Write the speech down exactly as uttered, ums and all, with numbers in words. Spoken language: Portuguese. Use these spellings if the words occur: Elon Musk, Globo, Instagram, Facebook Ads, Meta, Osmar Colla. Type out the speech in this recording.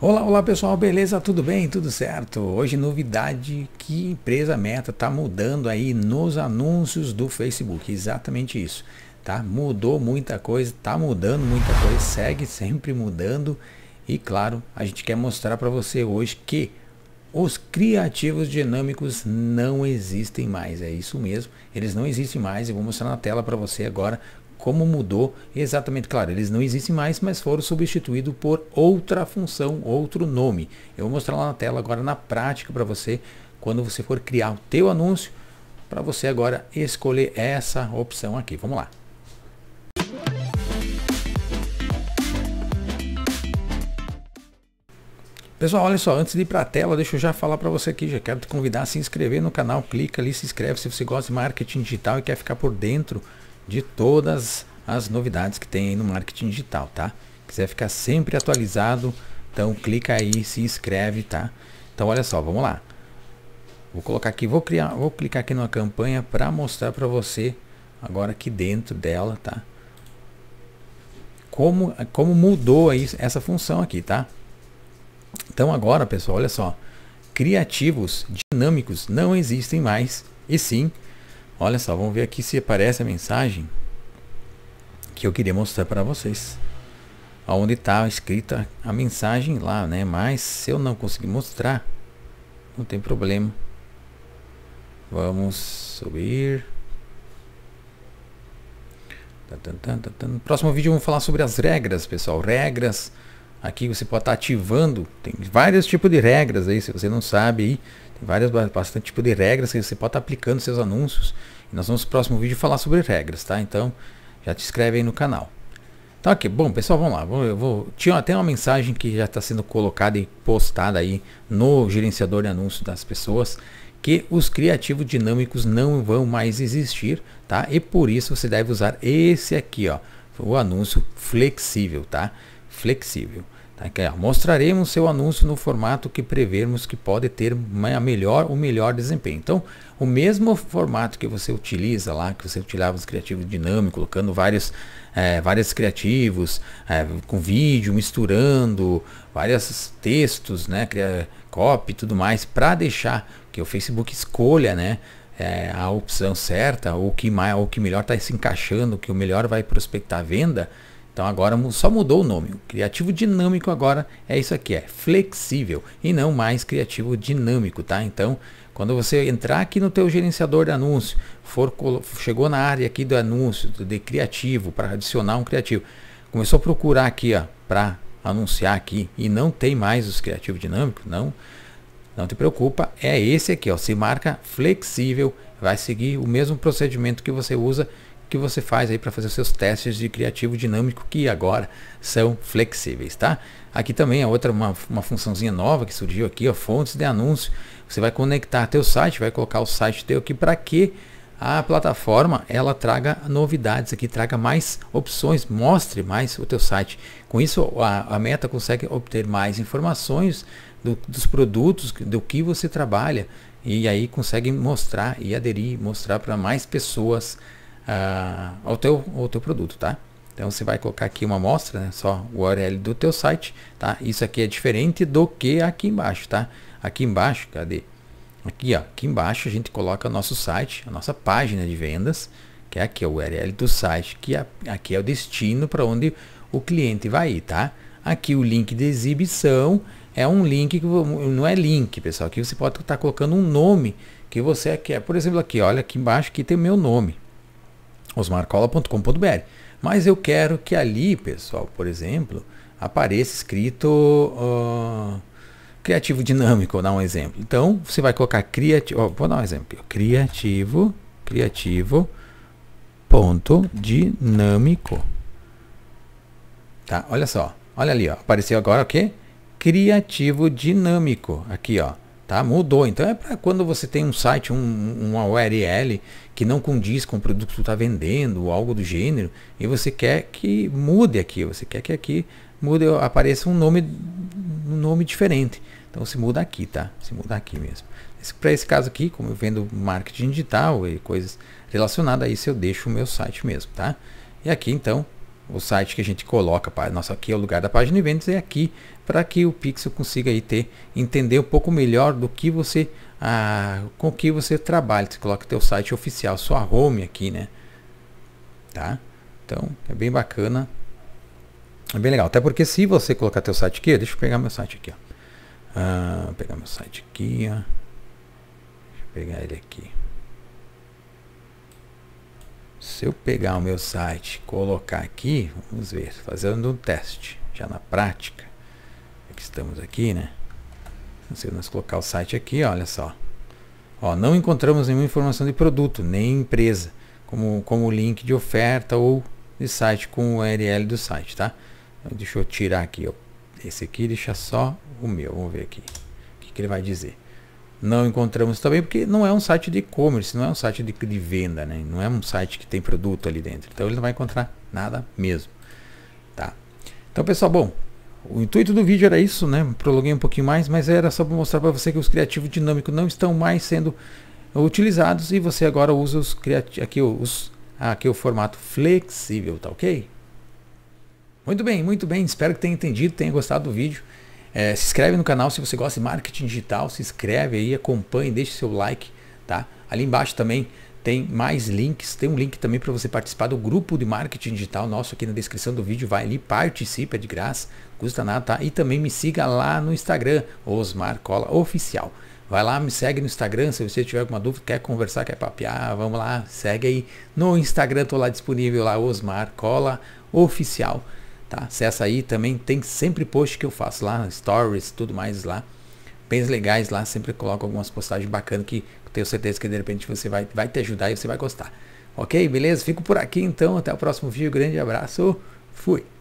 Olá, olá pessoal, beleza? Tudo bem? Tudo certo? Hoje novidade que empresa Meta está mudando aí nos anúncios do Facebook, exatamente isso, tá? Mudou muita coisa, tá mudando muita coisa, segue sempre mudando e claro, a gente quer mostrar para você hoje que os criativos dinâmicos não existem mais, é isso mesmo, eles não existem mais e vou mostrar na tela para você agora como mudou exatamente. Claro, eles não existem mais, mas foram substituídos por outra função, outro nome. Eu vou mostrar lá na tela agora na prática para você, quando você for criar o teu anúncio, para você agora escolher essa opção aqui. Vamos lá. Pessoal, olha só, antes de ir para a tela, deixa eu já falar para você aqui, já quero te convidar a se inscrever no canal, clica ali, se inscreve se você gosta de marketing digital e quer ficar por dentro de todas as novidades que tem aí no marketing digital, tá? Quiser ficar sempre atualizado, então clica aí, se inscreve, tá? Então olha só, vamos lá. Vou colocar aqui, vou criar, vou clicar aqui numa campanha para mostrar para você agora aqui dentro dela, tá? Como como mudou aí essa função aqui, tá? Então agora, pessoal, olha só. Criativos dinâmicos não existem mais e sim, olha só, vamos ver aqui se aparece a mensagem que eu queria mostrar para vocês. Onde está escrita a mensagem lá, né? Mas se eu não conseguir mostrar, não tem problema. Vamos subir. Próximo vídeo vamos falar sobre as regras, pessoal. Regras. Aqui você pode estar ativando. Tem vários tipos de regras aí, se você não sabe aí. Várias, bastante tipo de regras que você pode estar aplicando seus anúncios. E nós vamos no próximo vídeo falar sobre regras, tá? Então, já te inscreve aí no canal. Tá, ok. Bom, pessoal, vamos lá. Eu vou... Tinha até uma mensagem que já está sendo colocada e postada aí no gerenciador de anúncios das pessoas, que os criativos dinâmicos não vão mais existir, tá? E por isso você deve usar esse aqui, ó. O anúncio flexível, tá? Flexível. Aqui, ó, mostraremos seu anúncio no formato que prevermos que pode ter uma melhor, um melhor desempenho. Então, o mesmo formato que você utiliza lá, que você utilizava os criativos dinâmicos, colocando vários, é, vários criativos, é, com vídeo, misturando, vários textos, né, copy e tudo mais, para deixar que o Facebook escolha, né, é, a opção certa, ou que, mais, ou que melhor está se encaixando, que o melhor vai prospectar a venda. Então agora só mudou o nome, o criativo dinâmico agora é isso aqui, é flexível e não mais criativo dinâmico, tá? Então quando você entrar aqui no teu gerenciador de anúncio, for, chegou na área aqui do anúncio, de criativo, para adicionar um criativo, começou a procurar aqui, ó, para anunciar aqui e não tem mais os criativos dinâmicos, não, não te preocupa, é esse aqui, ó, se marca flexível, vai seguir o mesmo procedimento que você usa, que você faz aí para fazer os seus testes de criativo dinâmico, que agora são flexíveis, tá? Aqui também é outra uma, uma funçãozinha nova que surgiu aqui, ó, fontes de anúncio. Você vai conectar teu site, vai colocar o site teu aqui para que a plataforma ela traga novidades aqui, traga mais opções, mostre mais o teu site. Com isso a, a Meta consegue obter mais informações do, dos produtos, do que você trabalha e aí consegue mostrar e aderir, mostrar para mais pessoas Uh, ao, teu, ao teu produto, tá? Então você vai colocar aqui uma amostra, né? Só o U R L do teu site, tá? Isso aqui é diferente do que aqui embaixo, tá? Aqui embaixo, cadê? Aqui, ó, aqui embaixo a gente coloca o nosso site, a nossa página de vendas, que é aqui o U R L do site, que é, aqui é o destino para onde o cliente vai ir, tá? Aqui o link de exibição é um link que não é link, pessoal. Aqui você pode estar colocando um nome que você quer. Por exemplo, aqui, olha aqui embaixo que tem meu nome. Osmar Colla ponto com ponto br, mas eu quero que ali, pessoal, por exemplo, apareça escrito uh, criativo dinâmico, vou dar um exemplo. Então você vai colocar criativo, oh, vou dar um exemplo, criativo, criativo ponto dinâmico, tá? Olha só, olha ali, ó, apareceu agora o que? Criativo dinâmico, aqui, ó. Tá? Mudou, então é para quando você tem um site, um, uma U R L que não condiz com o produto que você está vendendo ou algo do gênero e você quer que mude aqui, você quer que aqui mude, apareça um nome, um nome diferente, então se muda aqui, tá? Se muda aqui mesmo. Para esse caso aqui, como eu vendo marketing digital e coisas relacionadas a isso, eu deixo o meu site mesmo, tá? E aqui então o site que a gente coloca, pá. Nossa, aqui é o lugar da página de vendas, é aqui, para que o Pixel consiga aí ter, entender um pouco melhor do que você, ah, com que você trabalha. Você coloca o teu site oficial, sua home aqui, né? Tá? Então, é bem bacana. É bem legal. Até porque se você colocar teu site aqui, deixa eu pegar meu site aqui, ó. Ah, vou pegar meu site aqui, ó. Deixa eu pegar ele aqui. Se eu pegar o meu site, colocar aqui, vamos ver, fazendo um teste, já na prática. Aqui estamos aqui, né? Se nós colocar o site aqui, olha só. Ó, não encontramos nenhuma informação de produto, nem empresa, como como link de oferta ou de site com o U R L do site, tá? Deixa eu tirar aqui, ó. Esse aqui, deixa só o meu. Vamos ver aqui o que, que ele vai dizer. Não encontramos também porque não é um site de e-commerce, não é um site de, de venda, né? Não é um site que tem produto ali dentro. Então ele não vai encontrar nada mesmo, tá? Então, pessoal, bom, o intuito do vídeo era isso, né? Prolonguei um pouquinho mais, mas era só para mostrar para você que os criativos dinâmicos não estão mais sendo utilizados e você agora usa os criativos aqui, os aqui o formato flexível, tá ok? Muito bem, muito bem. Espero que tenha entendido, tenha gostado do vídeo. É, se inscreve no canal se você gosta de marketing digital. Se inscreve aí, acompanhe, deixe seu like, tá? Ali embaixo também tem mais links. Tem um link também para você participar do grupo de marketing digital nosso aqui na descrição do vídeo. Vai ali, participe, é de graça, custa nada, tá? E também me siga lá no Instagram, Osmar Colla Oficial. Vai lá, me segue no Instagram, se você tiver alguma dúvida, quer conversar, quer papear, vamos lá, segue aí. No Instagram, tô lá disponível, lá, Osmar Colla Oficial. Tá? Acessa aí, também tem sempre post que eu faço lá, stories, tudo mais lá, bem legais lá, sempre coloco algumas postagens bacanas que tenho certeza que de repente você vai, vai te ajudar e você vai gostar, ok? Beleza? Fico por aqui então, até o próximo vídeo, grande abraço, fui!